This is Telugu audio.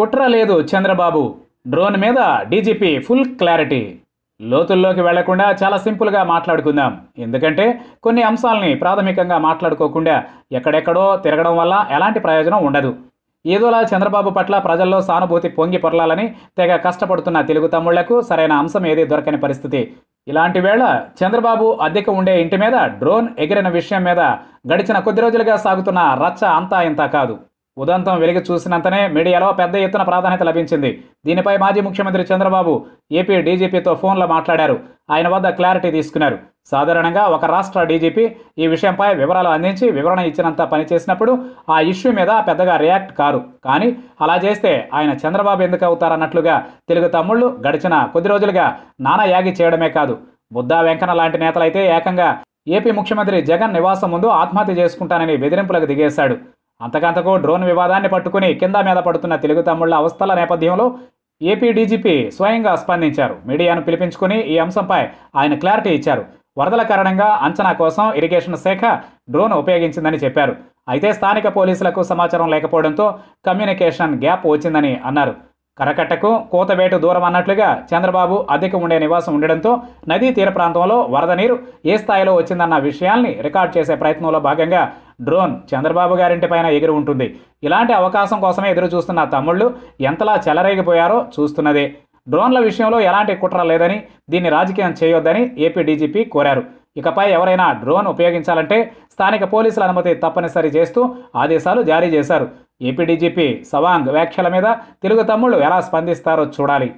కుట్ర లేదు చంద్రబాబు. డ్రోన్ మీద డీజీపీ ఫుల్ క్లారిటీ. లోతుల్లోకి వెళ్లకుండా చాలా సింపుల్గా మాట్లాడుకుందాం. ఎందుకంటే కొన్ని అంశాలని ప్రాథమికంగా మాట్లాడుకోకుండా ఎక్కడెక్కడో తిరగడం వల్ల ఎలాంటి ప్రయోజనం ఉండదు. ఏదోలా చంద్రబాబు పట్ల ప్రజల్లో సానుభూతి పొంగి పొరలాలని తెగ కష్టపడుతున్న తెలుగు తమ్ముళ్లకు సరైన అంశం ఏది దొరకని పరిస్థితి. ఇలాంటి వేళ చంద్రబాబు అద్దెకు ఉండే ఇంటి మీద డ్రోన్ ఎగిరిన విషయం మీద గడిచిన కొద్ది రోజులుగా సాగుతున్న రచ్చ అంతా ఇంతా కాదు. ఉదంతం వెలిగి చూసినంతనే మీడియాలో పెద్ద ఎత్తున ప్రాధాన్యత లభించింది. దీనిపై మాజీ ముఖ్యమంత్రి చంద్రబాబు ఏపీ డీజీపీతో ఫోన్లో మాట్లాడారు. ఆయన వద్ద క్లారిటీ తీసుకున్నారు. సాధారణంగా ఒక రాష్ట్ర డీజీపీ ఈ విషయంపై వివరాలు అందించి వివరణ ఇచ్చినంత పనిచేసినప్పుడు ఆ ఇష్యూ మీద పెద్దగా రియాక్ట్ కారు. కానీ అలా చేస్తే ఆయన చంద్రబాబు ఎందుకు అవుతారన్నట్లుగా తెలుగు తమ్ముళ్ళు గడిచిన కొద్ది రోజులుగా నానా యాగి చేయడమే కాదు, బుద్దా వెంకన్న లాంటి నేతలైతే ఏకంగా ఏపీ ముఖ్యమంత్రి జగన్ నివాసం ముందు ఆత్మహత్య చేసుకుంటానని బెదిరింపులకు దిగేశాడు. అంతకంతకు డ్రోన్ వివాదాన్ని పట్టుకుని కింద మీద పడుతున్న తెలుగు తమ్ముళ్ల అవస్థల నేపథ్యంలో ఏపీ డీజీపీ స్వయంగా స్పందించారు. మీడియాను పిలిపించుకుని ఈ అంశంపై ఆయన క్లారిటీ ఇచ్చారు. వరదల కారణంగా అంచనా కోసం ఇరిగేషన్ శాఖ డ్రోన్ ఉపయోగించిందని చెప్పారు. అయితే స్థానిక పోలీసులకు సమాచారం లేకపోవడంతో కమ్యూనికేషన్ గ్యాప్ వచ్చిందని అన్నారు. కరకట్టకు కోతవేటు దూరం అన్నట్లుగా చంద్రబాబు అధిక ఉండే నివాసం ఉండడంతో నదీ తీర ప్రాంతంలో వరద నీరు ఏ స్థాయిలో వచ్చిందన్న విషయాల్ని రికార్డ్ చేసే ప్రయత్నంలో భాగంగా డ్రోన్ చంద్రబాబు గారింటిపైన ఎగిరి ఉంటుంది. ఇలాంటి అవకాశం కోసమే ఎదురు చూస్తున్న తమ్ముళ్ళు ఎంతలా చెలరేగిపోయారో చూస్తున్నదే. డ్రోన్ల విషయంలో ఎలాంటి కుట్ర లేదని, దీన్ని రాజకీయం చేయొద్దని ఏపీ డీజీపీ కోరారు. ఇకపై ఎవరైనా డ్రోన్ ఉపయోగించాలంటే స్థానిక పోలీసుల అనుమతి తప్పనిసరి చేస్తూ ఆదేశాలు జారీ చేశారు. ఏపీ డీజీపీ సవాంగ్ వ్యాఖ్యల మీద తెలుగు తమ్ముళ్ళు ఎలా స్పందిస్తారో చూడాలి.